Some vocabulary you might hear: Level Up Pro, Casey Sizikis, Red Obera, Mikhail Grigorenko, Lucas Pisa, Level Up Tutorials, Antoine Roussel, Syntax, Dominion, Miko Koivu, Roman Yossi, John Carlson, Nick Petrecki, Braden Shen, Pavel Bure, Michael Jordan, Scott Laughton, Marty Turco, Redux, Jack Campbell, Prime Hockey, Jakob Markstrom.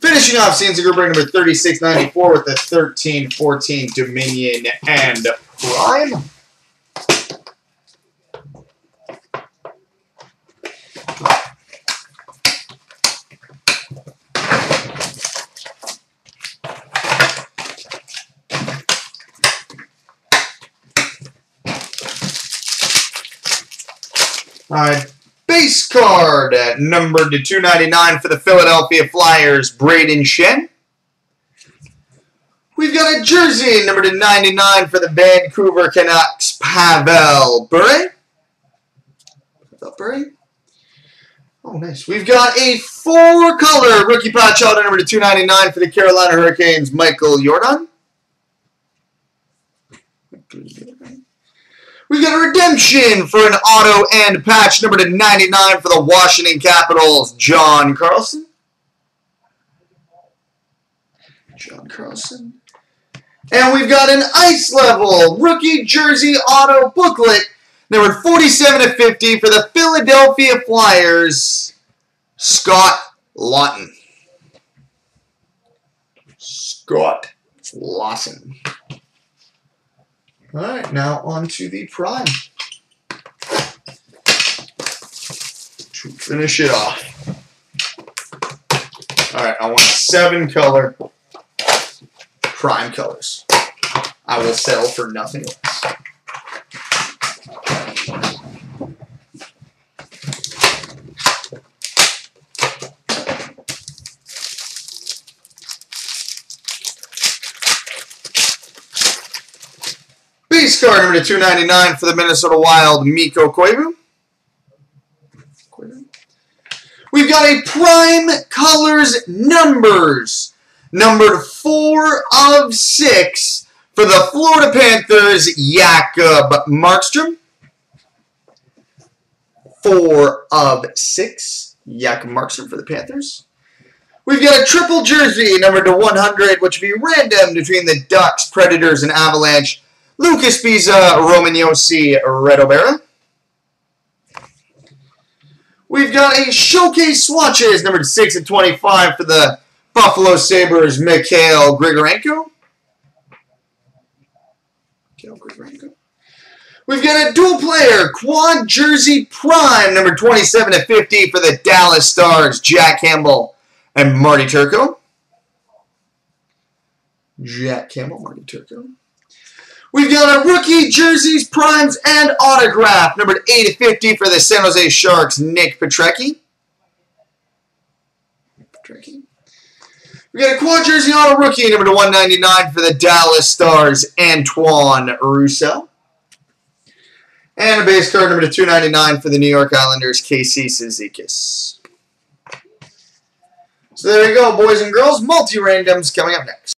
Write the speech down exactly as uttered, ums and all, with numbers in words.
Finishing off C N C Group break number thirty-six ninety-four with the thirteen fourteen Dominion and Prime. All right, base card at number to two ninety-nine for the Philadelphia Flyers, Braden Shen. We've got a jersey number to ninety-nine for the Vancouver Canucks, Pavel Bure. Pavel Bure. Oh, nice. We've got a four-color rookie patch shot number to two ninety-nine for the Carolina Hurricanes, Michael Jordan. We've got a redemption for an auto and patch number to ninety-nine for the Washington Capitals, John Carlson. John Carlson. And we've got an ice level rookie jersey auto booklet, number forty-seven to fifty for the Philadelphia Flyers, Scott Laughton. Scott Laughton. All right, now on to the Prime to finish it off. All right, I want seven color Prime colors. I will settle for nothing else. Card number to two ninety-nine for the Minnesota Wild, Miko Koivu. We've got a Prime Colors Numbers, numbered four of six for the Florida Panthers, Jakob Markstrom. four of six, Jakob Markstrom for the Panthers. We've got a triple jersey, numbered to one hundred, which will be random between the Ducks, Predators, and Avalanche. Lucas Pisa, Roman Yossi, Red Obera. We've got a Showcase Swatches, numbered six of twenty-five for the Buffalo Sabres, Mikhail Grigorenko. Mikhail Grigorenko. We've got a Dual Player Quad Jersey Prime, numbered twenty-seven of fifty for the Dallas Stars, Jack Campbell and Marty Turco. Jack Campbell, Marty Turco. We've got a rookie jerseys, primes, and autograph, numbered eight of fifty for the San Jose Sharks, Nick Petrecki. Petrecki. We've got a quad jersey auto rookie, numbered to one ninety-nine for the Dallas Stars, Antoine Roussel. And a base card, numbered to two ninety-nine for the New York Islanders, Casey Sizikis. So there you go, boys and girls. Multi-randoms coming up next.